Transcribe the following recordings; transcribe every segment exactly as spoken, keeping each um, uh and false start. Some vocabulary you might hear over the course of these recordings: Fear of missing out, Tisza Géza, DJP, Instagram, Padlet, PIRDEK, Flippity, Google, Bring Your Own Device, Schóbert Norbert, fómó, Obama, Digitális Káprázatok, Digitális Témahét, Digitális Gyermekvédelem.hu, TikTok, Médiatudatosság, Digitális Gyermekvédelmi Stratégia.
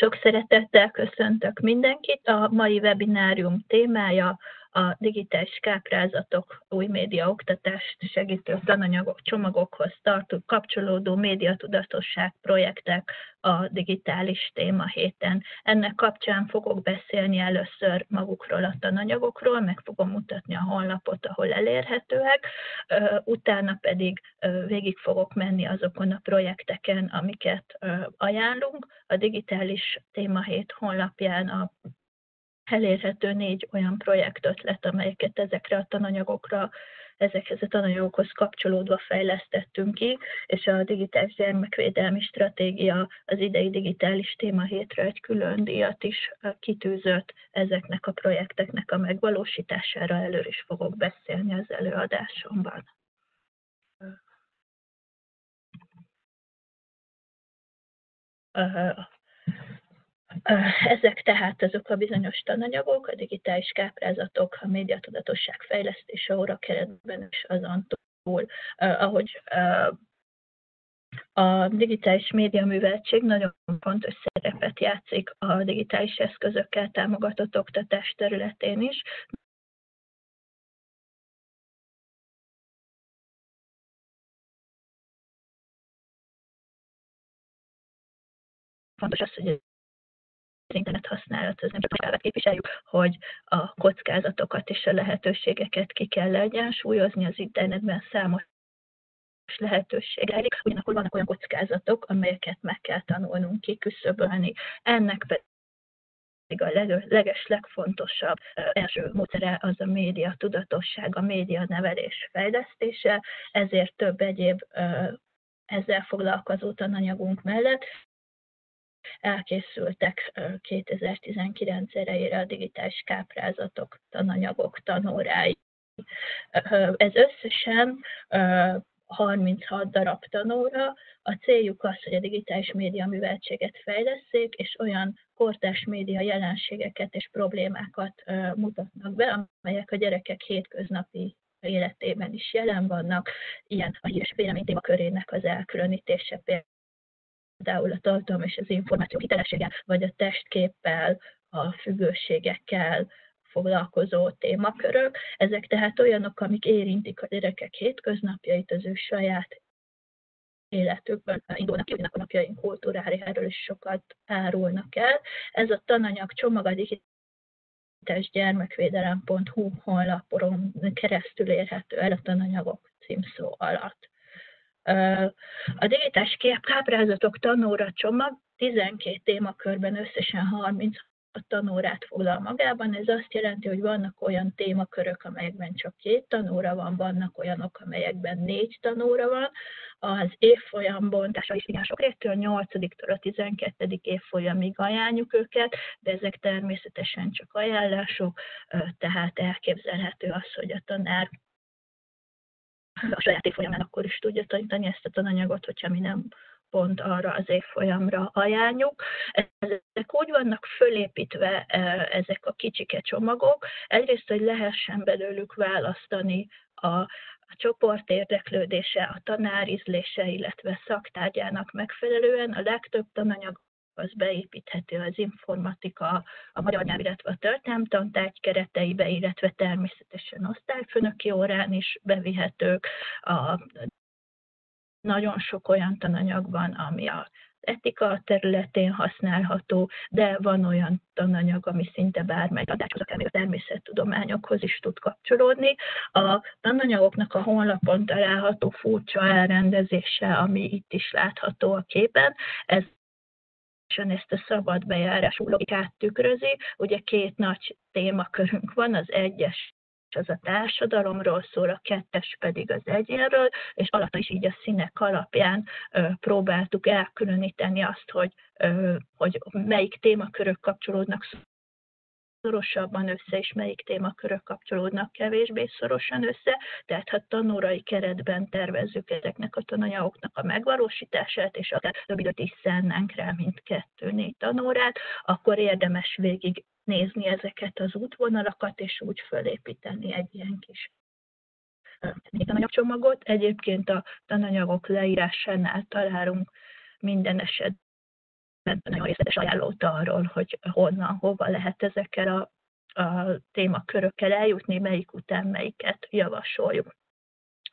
Sok szeretettel köszöntök mindenkit. A mai webinárium témája a digitális káprázatok, új média oktatást segítő tananyagok, csomagokhoz tartó kapcsolódó médiatudatosság projektek a digitális témahéten. Ennek kapcsán fogok beszélni először magukról a tananyagokról, meg fogom mutatni a honlapot, ahol elérhetőek, utána pedig végig fogok menni azokon a projekteken, amiket ajánlunk. A digitális témahét honlapján a elérhető négy olyan projektötlet, amelyeket ezekre a tananyagokra, ezekhez a tananyagokhoz kapcsolódva fejlesztettünk ki, és a Digitális Gyermekvédelmi Stratégia az idei digitális témahétre egy külön díjat is kitűzött ezeknek a projekteknek a megvalósítására. Előre is fogok beszélni az előadásomban. Uh, Ezek tehát azok a bizonyos tananyagok, a digitális káprázatok, a médiatudatosság fejlesztése órakeretben és azon túl, ahogy a digitális médiaműveltség nagyon fontos szerepet játszik a digitális eszközökkel támogatott oktatás területén is. Fontos az, hogy az internet használat, az nem csak elvet képviseljük, hogy a kockázatokat és a lehetőségeket ki kell egyensúlyozni, az internetben számos lehetőség elég, ugyanakkor vannak olyan kockázatok, amelyeket meg kell tanulnunk kiküszöbölni. Ennek pedig a leges, legfontosabb első módszere az a média tudatosság, a média nevelés fejlesztése, ezért több egyéb ezzel foglalkozó tananyagunk mellett elkészültek kétezer-tizenkilenc erejére a digitális káprázatok, tananyagok, tanórái. Ez összesen harminchat darab tanóra. A céljuk az, hogy a digitális média műveltséget fejlesszék, és olyan kortárs média jelenségeket és problémákat mutatnak be, amelyek a gyerekek hétköznapi életében is jelen vannak. Ilyen a híres vélemény témakörének az elkülönítése például. Például a tartalom és az információ hitelességgel, vagy a testképpel, a függőségekkel foglalkozó témakörök. Ezek tehát olyanok, amik érintik a gyerekek hétköznapjait, az ő saját életükben indulnak ki, a napjaink kultúrájáról is sokat árulnak el. Ez a tananyag csomag a digitális gyermekvédelem pont hu honlapon keresztül érhető el a tananyagok címszó alatt. A digitális káprázatok tanóra csomag tizenkét témakörben összesen harminchat tanórát foglal magában. Ez azt jelenti, hogy vannak olyan témakörök, amelyekben csak két tanóra van, vannak olyanok, amelyekben négy tanóra van. Az évfolyam bontása is igen sokrétű, a nyolcadiktól a tizenkettedik évfolyamig ajánljuk őket, de ezek természetesen csak ajánlások, tehát elképzelhető az, hogy a tanár a saját évfolyamán akkor is tudja tanítani ezt a tananyagot, hogyha mi nem pont arra az évfolyamra ajánljuk. Ezek úgy vannak fölépítve, ezek a kicsike csomagok. Egyrészt, hogy lehessen belőlük választani a a csoport érdeklődése, a tanár ízlése, illetve szaktárgyának megfelelően. A legtöbb tananyag az beépíthető az informatika, a magyar nyelv, illetve a történelemtantárgy kereteibe, illetve természetesen osztályfőnöki órán is bevihetők. A, nagyon sok olyan tananyag van, ami az etika területén használható, de van olyan tananyag, ami szinte bármely tantárgyhoz, akár még a természettudományokhoz is tud kapcsolódni. A tananyagoknak a honlapon található furcsa elrendezése, ami itt is látható a képen, ez ezt a szabad bejárású logikát tükrözi. Ugye két nagy témakörünk van, az egyes az a társadalomról szól, a kettes pedig az egyénről, és alatta is így a színek alapján ö, próbáltuk elkülöníteni azt, hogy, ö, hogy melyik témakörök kapcsolódnak szorosabban össze, és melyik témakörök kapcsolódnak kevésbé szorosan össze, tehát ha tanórai keretben tervezzük ezeknek a tananyagoknak a megvalósítását, és akár több időt is szánnánk rá, mint kettő-négy tanórát, akkor érdemes végignézni ezeket az útvonalakat, és úgy fölépíteni egy ilyen kis tananyagcsomagot. Egyébként a tananyagok leírásánál találunk minden esetben nagyon részletes ajánlót arról, hogy honnan, hova lehet ezekkel a, a témakörökkel eljutni, melyik után melyiket javasoljuk.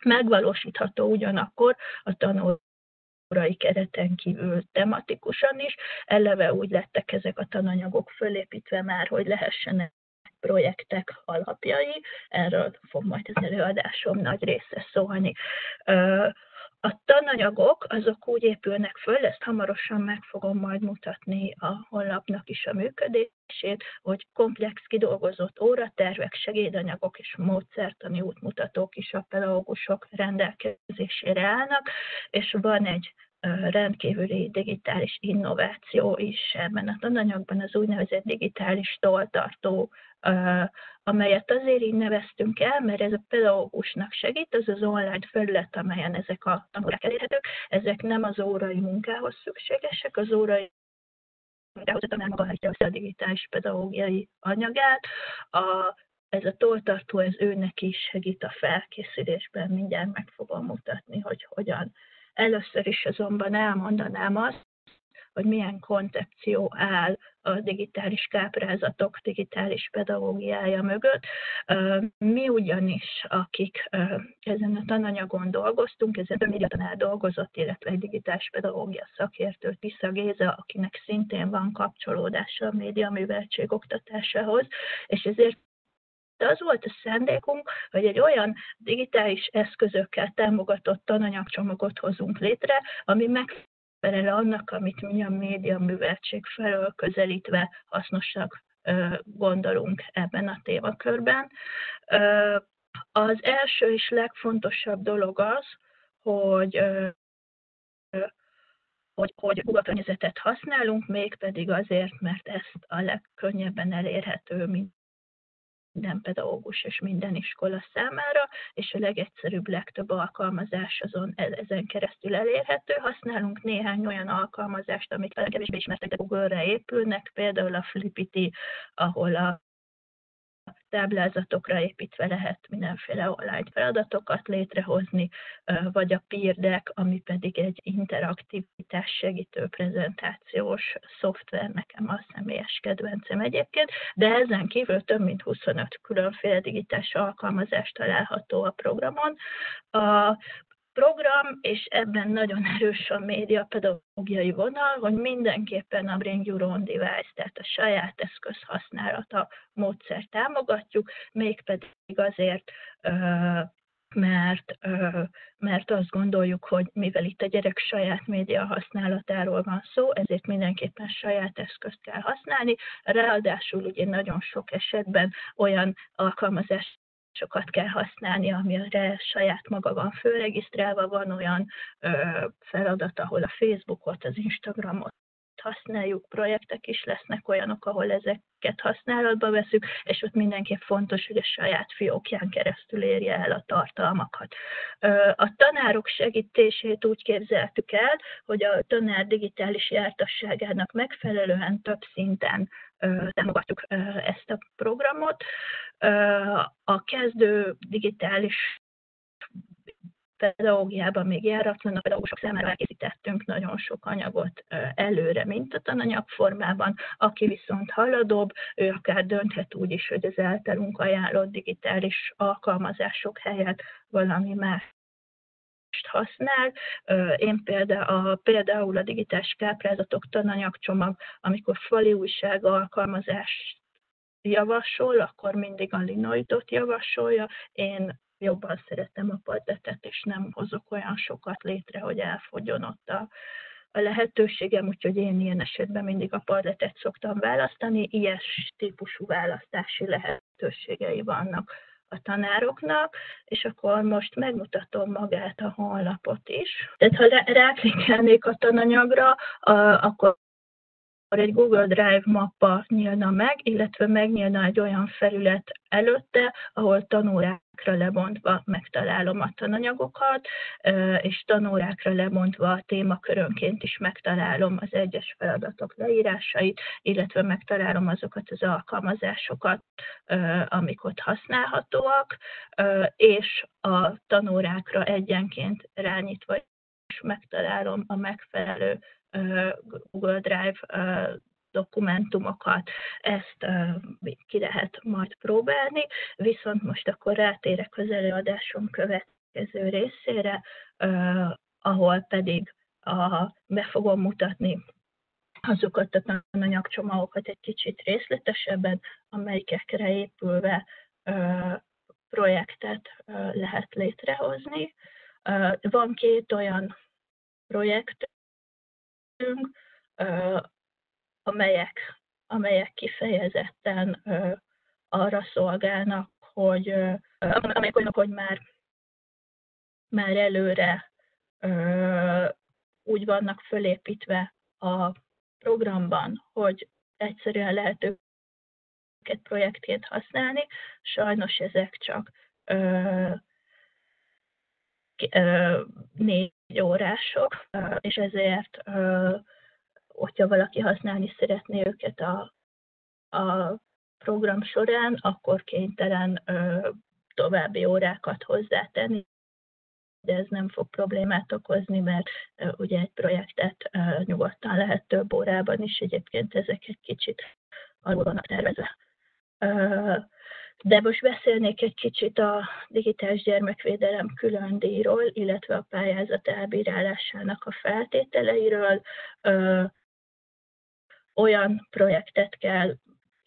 Megvalósítható ugyanakkor a tanulói kereten kívül tematikusan is, eleve úgy lettek ezek a tananyagok fölépítve már, hogy lehessenek projektek alapjai, erről fog majd az előadásom nagy része szólni. A tananyagok azok úgy épülnek föl, ezt hamarosan meg fogom majd mutatni a honlapnak is a működését, hogy komplex kidolgozott óratervek, segédanyagok és módszertani útmutatók is a pedagógusok rendelkezésére állnak, és van egy rendkívüli digitális innováció is ebben a tananyagban, az úgynevezett digitális tolltartó, amelyet azért így neveztünk el, mert ez a pedagógusnak segít, az az online felület, amelyen ezek a tanulók elérhetők, ezek nem az órai munkához szükségesek, az órai munkához a tanár maga állítja össze a digitális pedagógiai anyagát, a, ez a tolltartó, ez őnek is segít a felkészülésben, mindjárt meg fogom mutatni, hogy hogyan. Először is azonban elmondanám azt, hogy milyen koncepció áll a digitális káprázatok digitális pedagógiája mögött. Mi ugyanis, akik ezen a tananyagon dolgoztunk, ezen több médiatanár dolgozott, illetve egy digitális pedagógia szakértő, Tisza Géza, akinek szintén van kapcsolódása a médiaműveltség oktatásához, és ezért de az volt a szándékunk, hogy egy olyan digitális eszközökkel támogatott tananyagcsomagot hozunk létre, ami megfelel annak, amit mi a médiaműveltség felől közelítve hasznosak gondolunk ebben a témakörben. Az első és legfontosabb dolog az, hogy hogy, hogy Google környezetet használunk, mégpedig azért, mert ezt a legkönnyebben elérhető, mint minden pedagógus és minden iskola számára, és a legegyszerűbb, legtöbb alkalmazás azon ezen keresztül elérhető. Használunk néhány olyan alkalmazást, amik talán kevésbé ismertek, de Google-re épülnek, például a Flippity, ahol a táblázatokra építve lehet mindenféle online feladatokat létrehozni, vagy a PIRDEK, ami pedig egy interaktivitás segítő prezentációs szoftver, nekem a személyes kedvencem egyébként, de ezen kívül több mint huszonöt különféle digitális alkalmazást található a programon. A program, és ebben nagyon erős a média pedagógiai vonal, hogy mindenképpen a Bring Your Own Device, tehát a saját eszköz használata módszert támogatjuk, mégpedig azért, mert, mert azt gondoljuk, hogy mivel itt a gyerek saját média használatáról van szó, ezért mindenképpen saját eszközt kell használni, ráadásul ugye nagyon sok esetben olyan alkalmazást sokat kell használni, amire saját maga van fölregisztrálva, van olyan ö, feladat, ahol a Facebookot, az Instagramot használjuk, projektek is lesznek olyanok, ahol ezeket használatba veszük, és ott mindenképp fontos, hogy a saját fiókján keresztül érje el a tartalmakat. Ö, a tanárok segítését úgy képzeltük el, hogy a tanár digitális jártasságának megfelelően több szinten támogatjuk ezt a programot. A kezdő digitális pedagógiában még járatlan a pedagógusok számára elkészítettünk nagyon sok anyagot előre, mint a tananyagformában, aki viszont haladóbb, ő akár dönthet úgy is, hogy az általunk ajánlott digitális alkalmazások helyett valami más használ. Én például a, például a digitális káprázatok tananyagcsomag, amikor fali újság alkalmazást javasol, akkor mindig a Linoidot javasolja. Én jobban szeretem a Padletet, és nem hozok olyan sokat létre, hogy elfogyjon ott a, a lehetőségem, úgyhogy én ilyen esetben mindig a Padletet szoktam választani. Ilyes típusú választási lehetőségei vannak a tanároknak, és akkor most megmutatom magát a honlapot is. Tehát ha ráklikkelnék a tananyagra, a, akkor egy Google Drive mappa nyílna meg, illetve megnyílna egy olyan felület előtte, ahol tanórákra lebontva megtalálom a tananyagokat, és tanórákra lebontva a témakörönként is megtalálom az egyes feladatok leírásait, illetve megtalálom azokat az alkalmazásokat, amik ott használhatóak, és a tanórákra egyenként rányitva megtalálom a megfelelő Google Drive dokumentumokat, ezt ki lehet majd próbálni, viszont most akkor rátérek az előadásom következő részére, ahol pedig a, be fogom mutatni azokat a tananyagcsomagokat egy kicsit részletesebben, amelyikekre épülve projektet lehet létrehozni. Van két olyan projektünk, amelyek, amelyek kifejezetten arra szolgálnak, hogy, amelyek olyanok, hogy már, már előre úgy vannak fölépítve a programban, hogy egyszerűen lehet őket projektként használni, sajnos ezek csak ö, ö, négy órások, és ezért, ö, hogyha valaki használni szeretné őket a, a program során, akkor kénytelen ö, további órákat hozzátenni, de ez nem fog problémát okozni, mert uh, ugye egy projektet uh, nyugodtan lehet több órában is, egyébként ezek egy kicsit alul vannak tervezve. Uh, de most beszélnék egy kicsit a digitális gyermekvédelem külön díjról, illetve a pályázat elbírálásának a feltételeiről. Uh, olyan projektet kell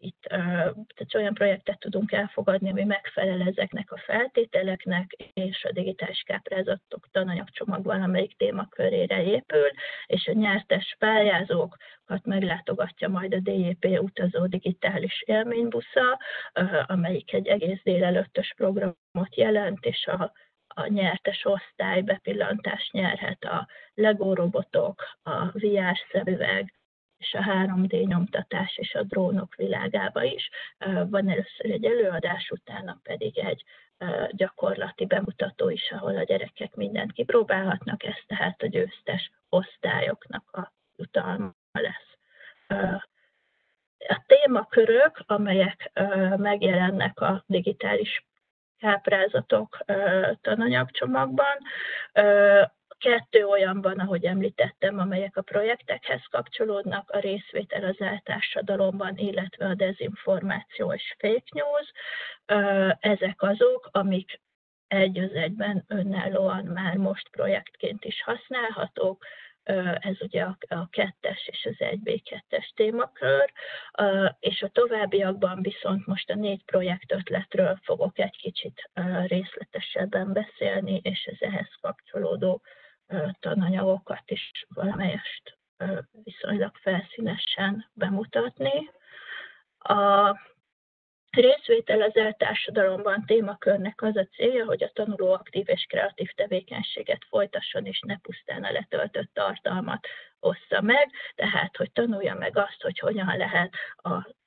itt, uh, tehát olyan projektet tudunk elfogadni, ami megfelel ezeknek a feltételeknek, és a digitális káprázatok tananyagcsomag valamelyik témakörére épül, és a nyertes pályázókat meglátogatja majd a dé jé pé utazó digitális élménybusza, uh, amelyik egy egész délelőttös programot jelent, és a, a nyertes osztály bepillantást nyerhet a Lego robotok, a vé er szemüveg, és a három dé nyomtatás és a drónok világába is. Van először egy előadás, utána pedig egy gyakorlati bemutató is, ahol a gyerekek mindent kipróbálhatnak, ez tehát a győztes osztályoknak a jutalma lesz. A témakörök, amelyek megjelennek a digitális káprázatok tananyagcsomagban, kettő olyan van, ahogy említettem, amelyek a projektekhez kapcsolódnak, a részvétel az áltársadalomban, illetve a dezinformáció és fake news. Ezek azok, amik egy az egyben önállóan már most projektként is használhatók. Ez ugye a kettes és az egy bé kettes témakör, és a továbbiakban viszont most a négy projekt ötletről fogok egy kicsit részletesebben beszélni, és az ehhez kapcsolódó tananyagokat is valamelyest viszonylag felszínesen bemutatni. A részvétel az eltársadalomban témakörnek az a célja, hogy a tanuló aktív és kreatív tevékenységet folytasson, és ne pusztán a letöltött tartalmat ossza meg, tehát hogy tanulja meg azt, hogy hogyan lehet a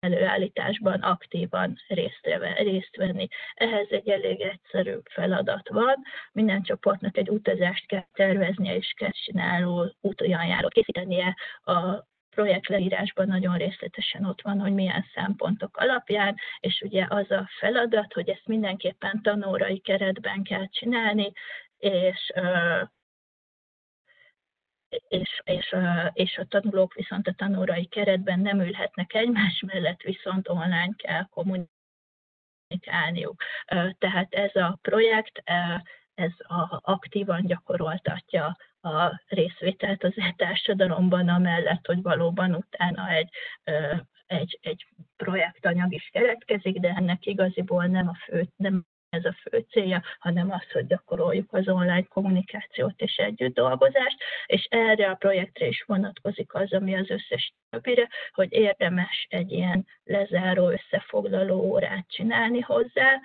előállításban aktívan részt venni. Ehhez egy elég egyszerű feladat van. Minden csoportnak egy utazást kell terveznie, és kell csináló útolyanjárót készítenie. A projekt leírásban nagyon részletesen ott van, hogy milyen szempontok alapján, és ugye az a feladat, hogy ezt mindenképpen tanórai keretben kell csinálni, és, és, és, és a tanulók viszont a tanórai keretben nem ülhetnek egymás mellett, viszont online kell kommunikálniuk. Tehát ez a projekt, ez a, aktívan gyakoroltatja a részvételt az e-társadalomban, amellett, hogy valóban utána egy, egy, egy projektanyag is keletkezik, de ennek igaziból nem, a fő, nem ez a fő célja, hanem az, hogy gyakoroljuk az online kommunikációt és együtt dolgozást, és erre a projektre is vonatkozik az, ami az összes többire, hogy érdemes egy ilyen lezáró, összefoglaló órát csinálni hozzá,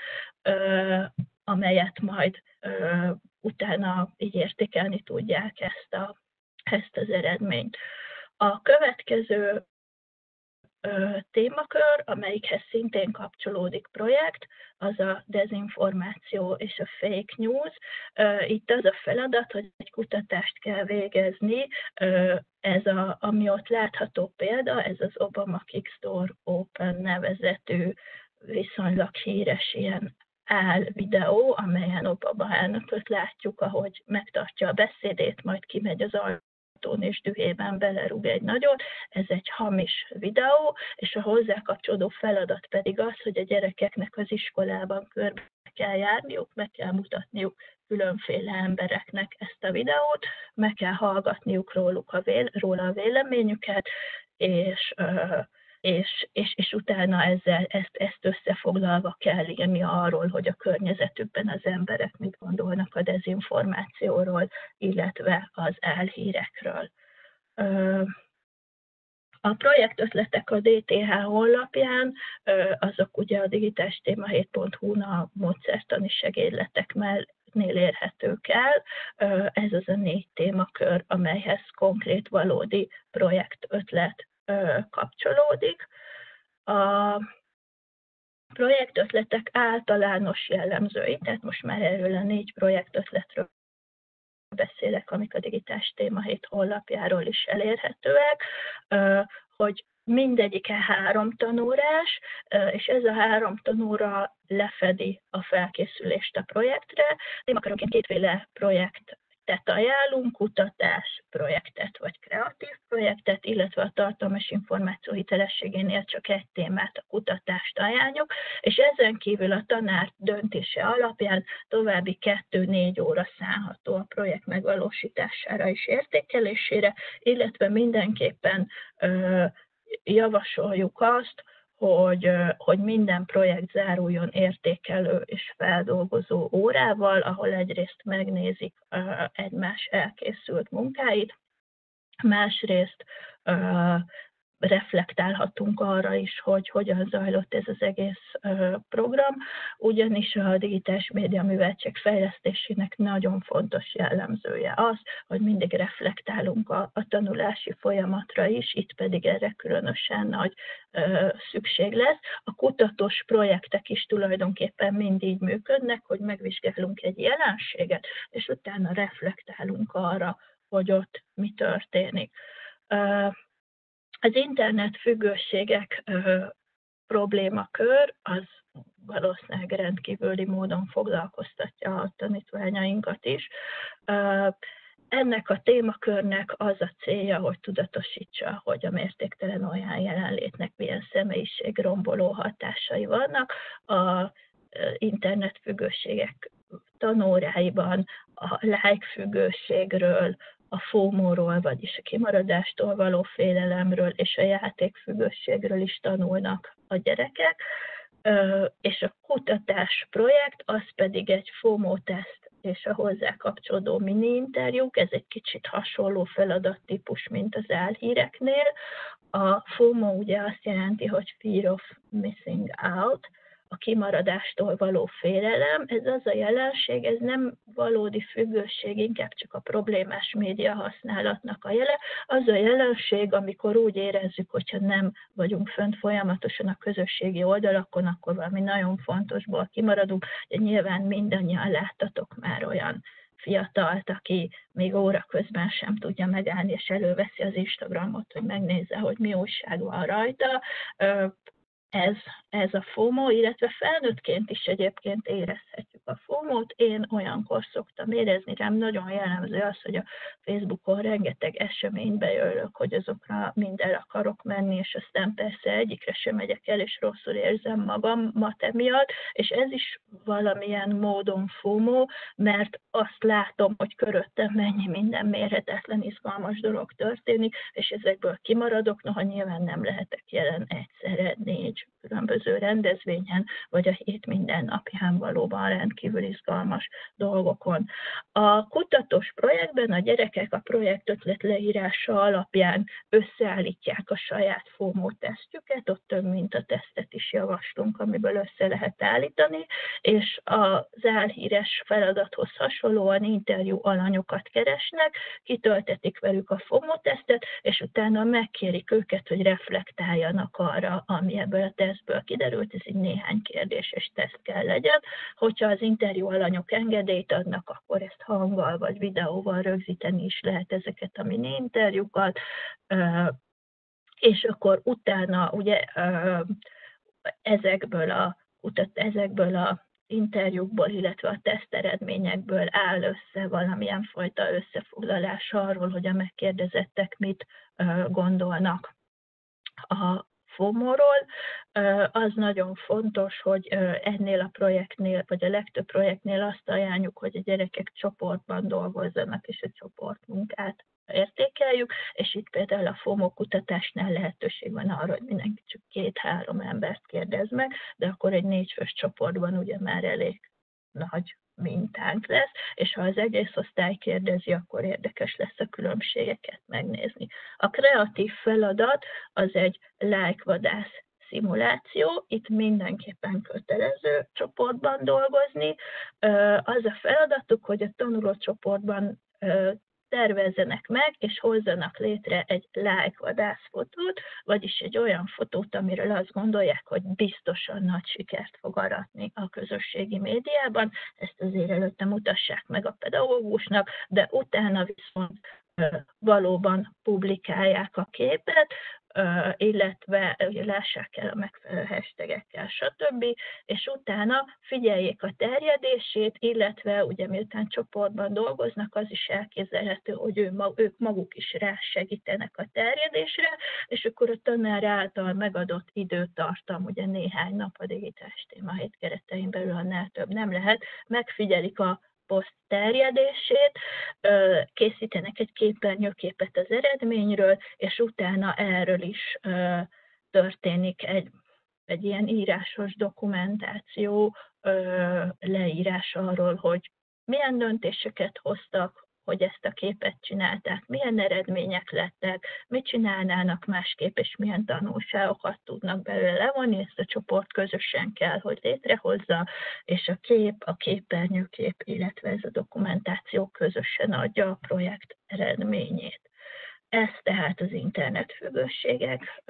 amelyet majd ö, utána így értékelni tudják ezt, a, ezt az eredményt. A következő ö, témakör, amelyikhez szintén kapcsolódik projekt, az a dezinformáció és a fake news. Ö, itt az a feladat, hogy egy kutatást kell végezni. Ö, ez a, ami ott látható példa, ez az Obama Kickstore Open nevezetű viszonylag híres ilyen áll videó, amelyen Obama elnököt látjuk, ahogy megtartja a beszédét, majd kimegy az ajtón és dühében belerúg egy nagyot. Ez egy hamis videó, és a hozzá kapcsolódó feladat pedig az, hogy a gyerekeknek az iskolában körbe kell járniuk, meg kell mutatniuk különféle embereknek ezt a videót, meg kell hallgatniuk róluk a véle- róla a véleményüket, és... Uh, És, és, és utána ezzel, ezt, ezt összefoglalva kell írni arról, hogy a környezetükben az emberek mit gondolnak a dezinformációról, illetve az álhírekről. A projektötletek a dé té há honlapján, azok ugye a digitális témahét pont hu-n a módszertani segédleteknél érhetők el. Ez az a négy témakör, amelyhez konkrét valódi projektötlet kapcsolódik. A projektötletek általános jellemzői, tehát most már erről a négy projektötletről beszélek, amik a Digitális Témahét honlapjáról is elérhetőek, hogy mindegyike három tanórás, és ez a három tanóra lefedi a felkészülést a projektre. Témakörönként kétféle projekt Tehát ajánlunk, kutatás projektet vagy kreatív projektet, illetve a tartalmas információ hitelességénél csak egy témát, a kutatást ajánljuk, és ezen kívül a tanár döntése alapján további kettő-négy óra szánható a projekt megvalósítására és értékelésére, illetve mindenképpen ö, javasoljuk azt, Hogy, hogy minden projekt záruljon értékelő és feldolgozó órával, ahol egyrészt megnézik egymás elkészült munkáit, másrészt reflektálhatunk arra is, hogy hogyan zajlott ez az egész program, ugyanis a digitális média műveltség fejlesztésének nagyon fontos jellemzője az, hogy mindig reflektálunk a, a tanulási folyamatra is, itt pedig erre különösen nagy ö, szükség lesz. A kutatós projektek is tulajdonképpen mindig működnek, hogy megvizsgálunk egy jelenséget, és utána reflektálunk arra, hogy ott mi történik. Ö, Az internet függőségek ö, problémakör az valószínűleg rendkívüli módon foglalkoztatja a tanítványainkat is. Ö, ennek a témakörnek az a célja, hogy tudatosítsa, hogy a mértéktelen olyan jelenlétnek milyen személyiségromboló hatásai vannak. A internet függőségek tanóráiban a like függőségről, a fómóról, vagyis a kimaradástól való félelemről és a játékfüggőségről is tanulnak a gyerekek, és a kutatás projekt, az pedig egy fómóteszt és a hozzá kapcsolódó mini-interjúk, ez egy kicsit hasonló feladattípus, mint az álhíreknél. A fómó ugye azt jelenti, hogy Fear of missing out, a kimaradástól való félelem, ez az a jelenség, ez nem valódi függőség, inkább csak a problémás média használatnak a jele. Az a jelenség, amikor úgy érezzük, hogyha nem vagyunk fönt folyamatosan a közösségi oldalakon, akkor valami nagyon fontosból kimaradunk, de nyilván mindannyian láttatok már olyan fiatalt, aki még óra közben sem tudja megállni, és előveszi az Instagramot, hogy megnézze, hogy mi újság van rajta. Ez, ez a fómó, illetve felnőttként is egyébként érezhetjük a fómót. Én olyankor szoktam érezni, rám nagyon jellemző az, hogy a Facebookon rengeteg eseménybe jövök, hogy azokra mind el akarok menni, és aztán persze egyikre sem megyek el, és rosszul érzem magamat emiatt, és ez is valamilyen módon fómó, mert azt látom, hogy köröttem mennyi minden mérhetetlen, izgalmas dolog történik, és ezekből kimaradok, noha nyilván nem lehetek jelen egyszerre négy különböző rendezvényen, vagy a hét minden napján valóban rendkívül izgalmas dolgokon. A kutatós projektben a gyerekek a projektötlet leírása alapján összeállítják a saját fómó tesztjüket, ott több mintatesztet is javaslunk, amiből össze lehet állítani, és az álhíres feladathoz hasonlóan interjú alanyokat keresnek, kitöltetik velük a fómó tesztet, és utána megkérik őket, hogy reflektáljanak arra, ami ebből a tesztből kiderült, ez egy néhány kérdéses teszt kell legyen. Hogyha az interjú alanyok engedélyt adnak, akkor ezt hanggal vagy videóval rögzíteni is lehet ezeket a mini interjúkat, és akkor utána ugye ezekből a, ezekből a interjúkból, illetve a teszteredményekből áll össze valamilyen fajta összefoglalás arról, hogy a megkérdezettek mit gondolnak a fomóról. Az nagyon fontos, hogy ennél a projektnél, vagy a legtöbb projektnél azt ajánljuk, hogy a gyerekek csoportban dolgozzanak, és a csoportmunkát értékeljük, és itt például a FOMO kutatásnál lehetőség van arra, hogy mindenki csak két-három embert kérdez meg, de akkor egy négyfős csoportban ugye már elég nagy mintánk lesz, és ha az egész osztály kérdezi, akkor érdekes lesz a különbségeket megnézni. A kreatív feladat az egy lájkvadász szimuláció, itt mindenképpen kötelező csoportban dolgozni. Az a feladatuk, hogy a tanulócsoportban tervezzenek meg, és hozzanak létre egy lájkvadász fotót, vagyis egy olyan fotót, amiről azt gondolják, hogy biztosan nagy sikert fog aratni a közösségi médiában. Ezt azért előtte mutassák meg a pedagógusnak, de utána viszont valóban publikálják a képet, illetve lássák el a megfelelő hashtagekkel, stb. És utána figyeljék a terjedését, illetve ugye miután csoportban dolgoznak, az is elképzelhető, hogy ők maguk is rásegítenek a terjedésre, és akkor a tanár által megadott időtartam, ugye néhány nap a digitális témahét keretein belül, annál több nem lehet, megfigyelik a poszt terjedését, készítenek egy képernyőképet az eredményről, és utána erről is történik egy, egy ilyen írásos dokumentáció, leírás arról, hogy milyen döntéseket hoztak, hogy ezt a képet csinálták, milyen eredmények lettek, mit csinálnának másképp, és milyen tanulságokat tudnak belőle levonni, ezt a csoport közösen kell, hogy létrehozza, és a kép, a képernyőkép, illetve ez a dokumentáció közösen adja a projekt eredményét. Ez tehát az internetfüggőségek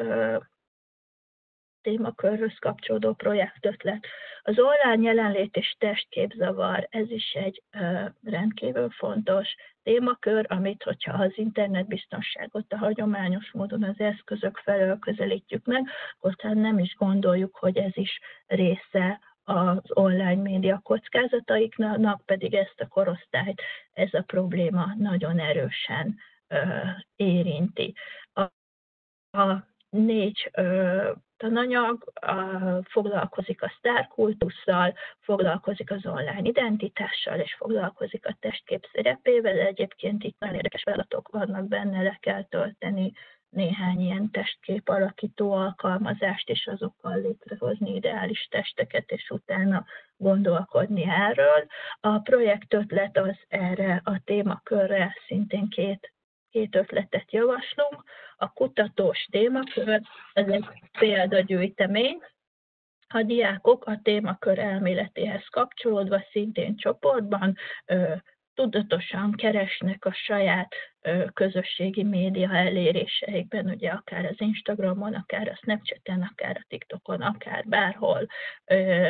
témakörhöz kapcsolódó projektötlet. Az online jelenlét és testképzavar, ez is egy ö, rendkívül fontos témakör, amit, hogyha az internetbiztonságot a hagyományos módon az eszközök felől közelítjük meg, akkor talán nem is gondoljuk, hogy ez is része az online média kockázataiknak, pedig ezt a korosztályt ez a probléma nagyon erősen ö, érinti. A, a négy ö, tananyag foglalkozik a sztárkultusszal, foglalkozik az online identitással, és foglalkozik a testkép szerepével. Egyébként itt nagyon érdekes feladatok vannak benne, le kell tölteni néhány ilyen testkép alakító alkalmazást, és azokkal létrehozni ideális testeket, és utána gondolkodni erről. A projektötlet az erre a témakörre szintén két Két ötletet javaslunk. A kutatós témakör, ez egy példagyűjtemény. A diákok a témakör elméletéhez kapcsolódva szintén csoportban ö, tudatosan keresnek a saját ö, közösségi média eléréseikben, ugye akár az Instagramon, akár a Snapchaten, akár a TikTokon, akár bárhol ö,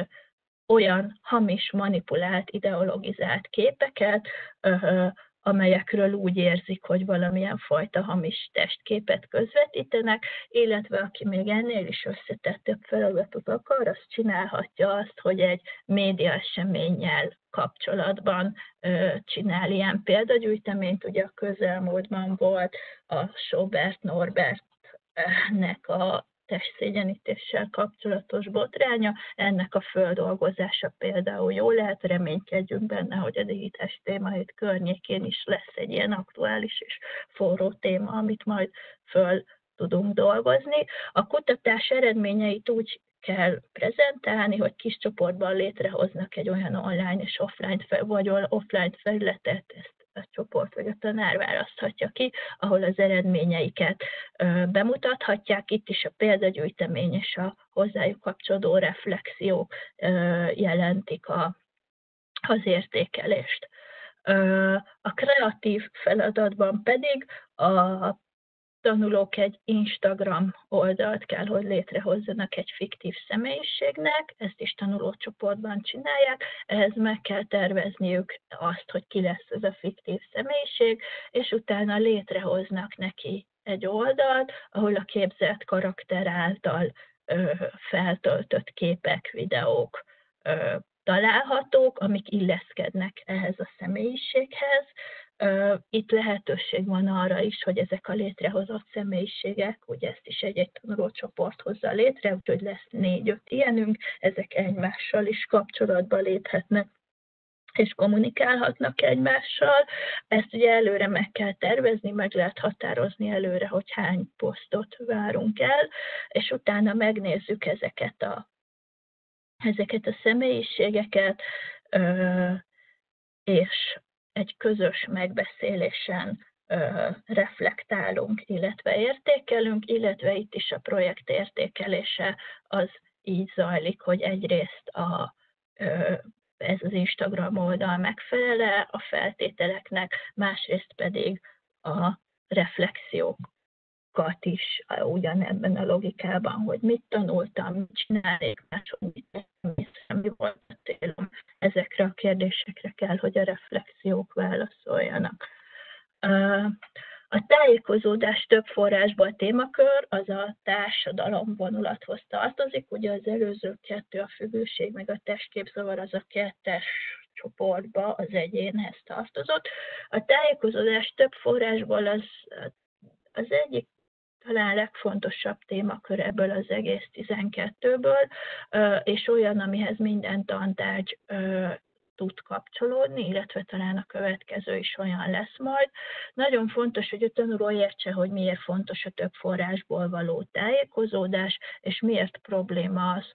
olyan hamis, manipulált, ideologizált képeket, ö, amelyekről úgy érzik, hogy valamilyen fajta hamis testképet közvetítenek, illetve aki még ennél is összetettebb feladatot akar, azt csinálhatja azt, hogy egy médiaeseménnyel kapcsolatban ö, csinál ilyen példagyűjteményt. Ugye a közelmúltban volt a Schóbert Norbertnek a testszégyenítéssel kapcsolatos botránya, ennek a földolgozása például jó lehet, reménykedjünk benne, hogy a digitális témahét környékén is lesz egy ilyen aktuális és forró téma, amit majd föl tudunk dolgozni. A kutatás eredményeit úgy kell prezentálni, hogy kis csoportban létrehoznak egy olyan online és offline, vagy offline felületet, ezt a csoport vagy a tanár választhatja ki, ahol az eredményeiket bemutathatják. Itt is a példagyűjtemény és a hozzájuk kapcsolódó reflexiók jelentik a, az értékelést. A kreatív feladatban pedig a tanulók egy Instagram oldalt kell, hogy létrehozzanak egy fiktív személyiségnek, ezt is tanulócsoportban csinálják, ehhez meg kell tervezniük azt, hogy ki lesz ez a fiktív személyiség, és utána létrehoznak neki egy oldalt, ahol a képzelt karakter által ö, feltöltött képek, videók, ö, találhatók, amik illeszkednek ehhez a személyiséghez. Itt lehetőség van arra is, hogy ezek a létrehozott személyiségek, ugye ezt is egy-egy tanulócsoport hozza létre, úgyhogy lesz négy-öt ilyenünk, ezek egymással is kapcsolatba léphetnek és kommunikálhatnak egymással. Ezt ugye előre meg kell tervezni, meg lehet határozni előre, hogy hány posztot várunk el, és utána megnézzük ezeket a, ezeket a személyiségeket, és egy közös megbeszélésen ö, reflektálunk, illetve értékelünk, illetve itt is a projekt értékelése az így zajlik, hogy egyrészt a, ö, ez az Instagram oldal megfelele a feltételeknek, másrészt pedig a reflexiókat is ugyanebben a logikában, hogy mit tanultam, mit csinálnék, máshogy mit tettem, mi volt a célom. Ezekre a kérdésekre kell, hogy a reflexiók válaszoljanak. A tájékozódás több forrásból témakör, az a társadalom vonulathoz tartozik. Ugye az előző kettő, a függőség meg a testképzavar, az a kettes csoportba az egyénhez tartozott. A tájékozódás több forrásból az, az egyik talán legfontosabb témakör ebből az egész tizenkettőből, és olyan, amihez minden tantárgy tud kapcsolódni, illetve talán a következő is olyan lesz majd. Nagyon fontos, hogy a tanuló értse, hogy miért fontos a több forrásból való tájékozódás, és miért probléma az,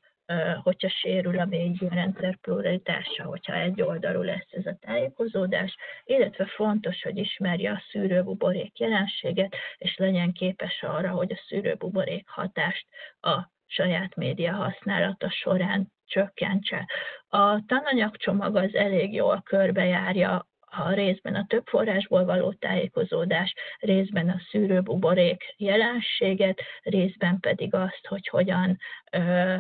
hogyha sérül a médiarendszer pluralitása, hogyha egy oldalú lesz ez a tájékozódás, illetve fontos, hogy ismerje a szűrőbuborék jelenséget, és legyen képes arra, hogy a szűrőbuborék hatást a saját média használata során csökkentse. A tananyagcsomag az elég jól körbejárja a részben a több forrásból való tájékozódás, részben a szűrőbuborék jelenséget, részben pedig azt, hogy hogyan ö,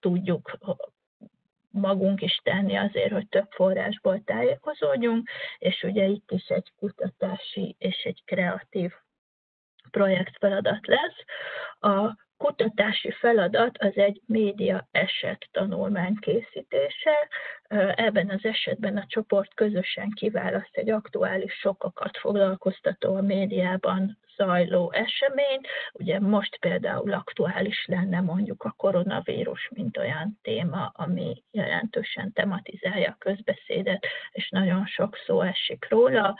tudjuk magunk is tenni azért, hogy több forrásból tájékozódjunk, és ugye itt is egy kutatási és egy kreatív projektfeladat lesz. A kutatási feladat az egy média eset tanulmány készítése. Ebben az esetben a csoport közösen kiválaszt egy aktuális sokakat foglalkoztató a médiában zajló eseményt. Ugye most például aktuális lenne mondjuk a koronavírus, mint olyan téma, ami jelentősen tematizálja a közbeszédet, és nagyon sok szó esik róla,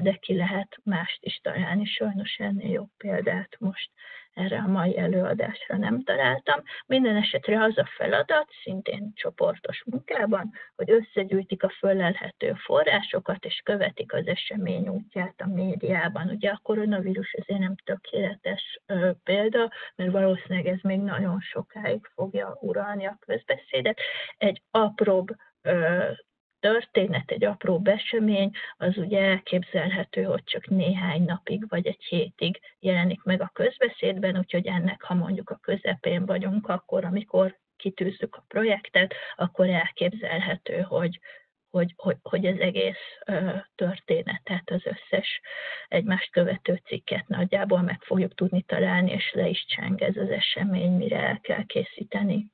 de ki lehet mást is találni. Sajnos ennél jobb példát most erre a mai előadásra nem találtam. Minden esetre az a feladat, szintén csoportos munkában, hogy összegyűjtik a fölelhető forrásokat, és követik az esemény útját a médiában. Ugye a koronavírus azért nem tökéletes ö, példa, mert valószínűleg ez még nagyon sokáig fogja uralni a közbeszédet. Egy apróbb ö, történet, egy apróbb esemény, az ugye elképzelhető, hogy csak néhány napig vagy egy hétig jelenik meg a közbeszédben, úgyhogy ennek, ha mondjuk a közepén vagyunk, akkor amikor kitűzzük a projektet, akkor elképzelhető, hogy, hogy, hogy, hogy az egész történetet, az összes egymást követő cikket nagyjából meg fogjuk tudni találni, és le is cseng ez az esemény, mire el kell készíteni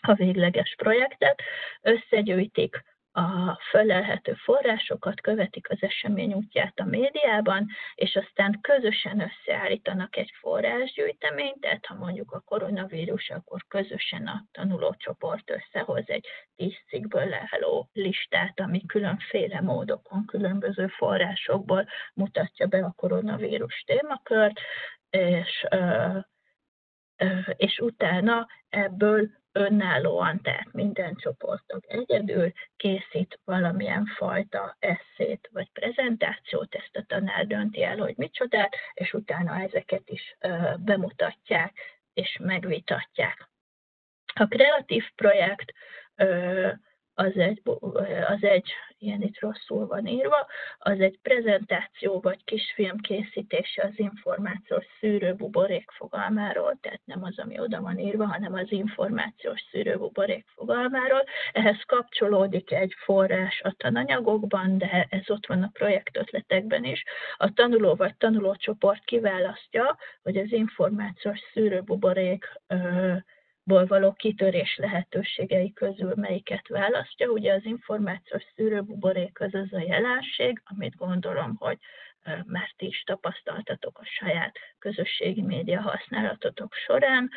a végleges projektet. Összegyűjtik a fölelhető forrásokat, követik az esemény útját a médiában, és aztán közösen összeállítanak egy forrásgyűjteményt, tehát ha mondjuk a koronavírus, akkor közösen a tanulócsoport összehoz egy tíz cikkből álló listát, ami különféle módokon, különböző forrásokból mutatja be a koronavírus témakört, és, és utána ebből önállóan, tehát minden csoporttag egyedül készít valamilyen fajta esszét vagy prezentációt, ezt a tanár dönti el, hogy micsodát, és utána ezeket is ö, bemutatják és megvitatják. A kreatív projekt ö, az egy, az egy, ilyen itt rosszul van írva, az egy prezentáció vagy kisfilm készítése az információs szűrőbuborék fogalmáról, tehát nem az, ami oda van írva, hanem az információs szűrőbuborék fogalmáról. Ehhez kapcsolódik egy forrás a tananyagokban, de ez ott van a projektötletekben is. A tanuló vagy tanulócsoport kiválasztja, hogy az információs szűrőbuborék ból való kitörés lehetőségei közül melyiket választja. Ugye az információs szűrőbuborék az az a jelenség, amit gondolom, hogy már ti is tapasztaltatok a saját közösségi média használatotok során,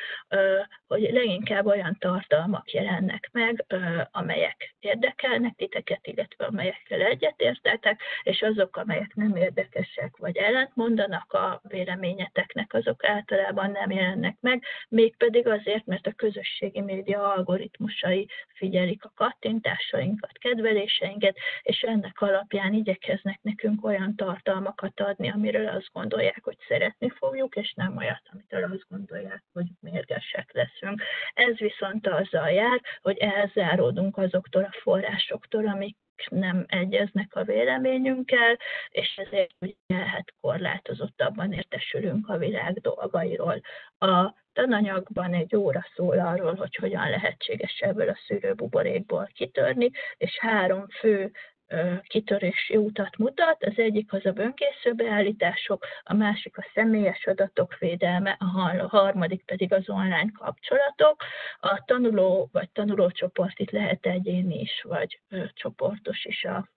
hogy leginkább olyan tartalmak jelennek meg, amelyek érdekelnek titeket, illetve amelyekkel egyetértetek, és azok, amelyek nem érdekesek vagy ellentmondanak a véleményeteknek, azok általában nem jelennek meg, mégpedig azért, mert a közösségi média algoritmusai figyelik a kattintásainkat, kedveléseinket, és ennek alapján igyekeznek nekünk olyan tartalmak adni, amiről azt gondolják, hogy szeretni fogjuk, és nem olyat, amitől azt gondolják, hogy mérgesek leszünk. Ez viszont azzal jár, hogy elzáródunk azoktól a forrásoktól, amik nem egyeznek a véleményünkkel, és ezért ugye, hát korlátozottabban értesülünk a világ dolgairól. A tananyagban egy óra szól arról, hogy hogyan lehetséges ebből a szűrőbuborékból kitörni, és három fő kitörési utat mutat, az egyik az a bönkésző beállítások, a másik a személyes adatok védelme, a harmadik pedig az online kapcsolatok. A tanuló vagy tanulócsoport itt lehet egyéni is, vagy csoportos is a,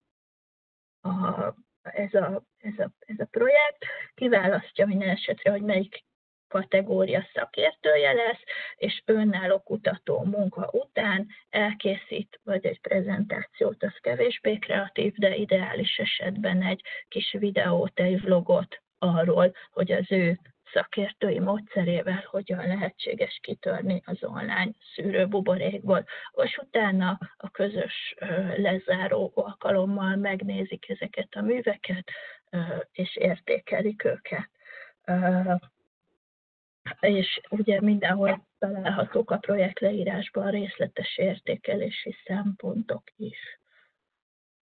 a, ez, a, ez, a, ez a projekt. Kiválasztja minden esetre, hogy melyik kategória szakértője lesz, és önálló kutató munka után elkészít, vagy egy prezentációt, az kevésbé kreatív, de ideális esetben egy kis videót, egy vlogot arról, hogy az ő szakértői módszerével hogyan lehetséges kitörni az online szűrőbuborékból, és utána a közös lezáró alkalommal megnézik ezeket a műveket, és értékelik őket. És ugye mindenhol találhatók a projekt leírásban részletes értékelési szempontok is.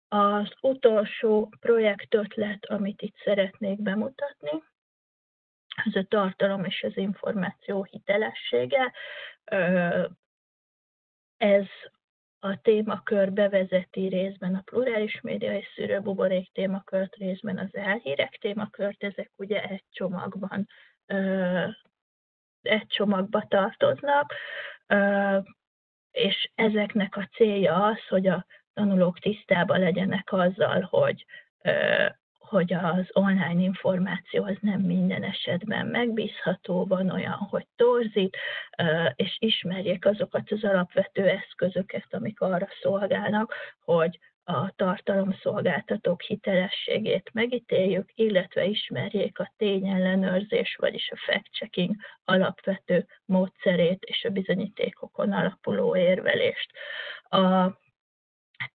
Az utolsó projektötlet, amit itt szeretnék bemutatni, az a tartalom és az információ hitelessége. Ez a témakör bevezeti részben a plurális média és szűrőbuborék témakört, részben az álhírek témakört, ezek ugye egy csomagban egy csomagba tartoznak, és ezeknek a célja az, hogy a tanulók tisztában legyenek azzal, hogy, hogy az online információ az nem minden esetben megbízható, van olyan, hogy torzít, és ismerjék azokat az alapvető eszközöket, amik arra szolgálnak, hogy a tartalomszolgáltatók hitelességét megítéljük, illetve ismerjék a tényellenőrzés, vagyis a fact-checking alapvető módszerét és a bizonyítékokon alapuló érvelést. A,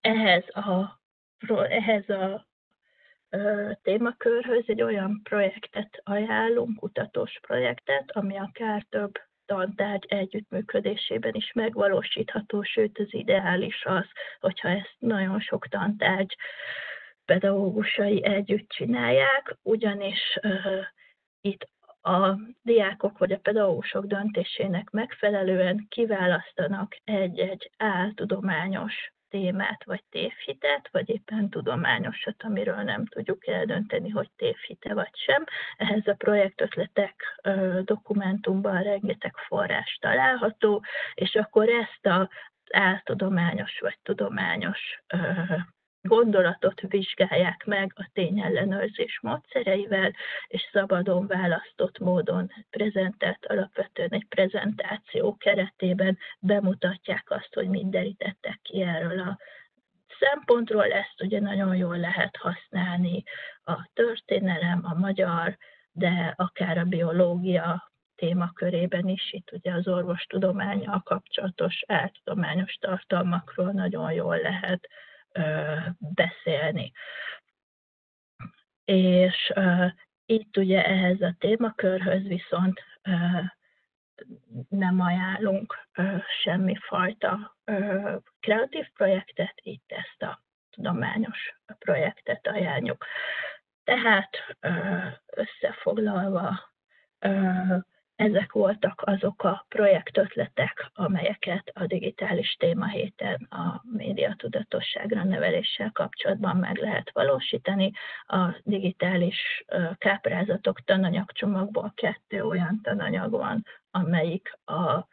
ehhez a, ehhez a témakörhöz egy olyan projektet ajánlunk, kutatós projektet, ami akár több tantárgy együttműködésében is megvalósítható, sőt az ideális az, hogyha ezt nagyon sok tantárgy pedagógusai együtt csinálják, ugyanis uh, itt a diákok vagy a pedagógusok döntésének megfelelően kiválasztanak egy-egy áltudományos témát, vagy tévhitet, vagy éppen tudományosat, amiről nem tudjuk eldönteni, hogy tévhite vagy sem. Ehhez a projektötletek dokumentumban rengeteg forrás található, és akkor ezt az áltudományos vagy tudományos gondolatot vizsgálják meg a tényellenőrzés módszereivel, és szabadon választott módon prezentált, alapvetően egy prezentáció keretében bemutatják azt, hogy mit derítettek ki erről a szempontról. Ezt ugye nagyon jól lehet használni a történelem, a magyar, de akár a biológia témakörében is, itt ugye az orvostudománnyal kapcsolatos áltudományos tartalmakról nagyon jól lehet beszélni. És uh, itt ugye ehhez a témakörhöz viszont uh, nem ajánlunk uh, semmifajta uh, kreatív projektet, itt ezt a tudományos projektet ajánljuk. Tehát uh, összefoglalva uh, ezek voltak azok a projektötletek, amelyeket a digitális témahéten a médiatudatosságra neveléssel kapcsolatban meg lehet valósítani. A digitális káprázatok tananyagcsomagból kettő olyan tananyag van, amelyik a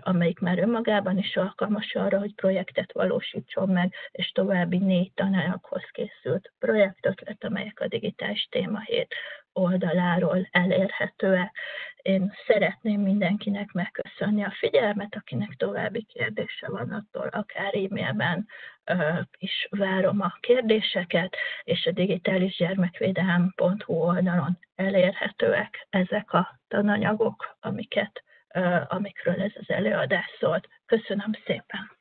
amelyik már önmagában is alkalmas arra, hogy projektet valósítson meg, és további négy tananyaghoz készült projektötlet, amelyek a Digitális Témahét oldaláról elérhetőek. Én szeretném mindenkinek megköszönni a figyelmet, akinek további kérdése van, attól akár e-mailben is várom a kérdéseket, és a digitális gyermekvédelem pont hu oldalon elérhetőek ezek a tananyagok, amiket amikről ez az előadás szólt. Köszönöm szépen!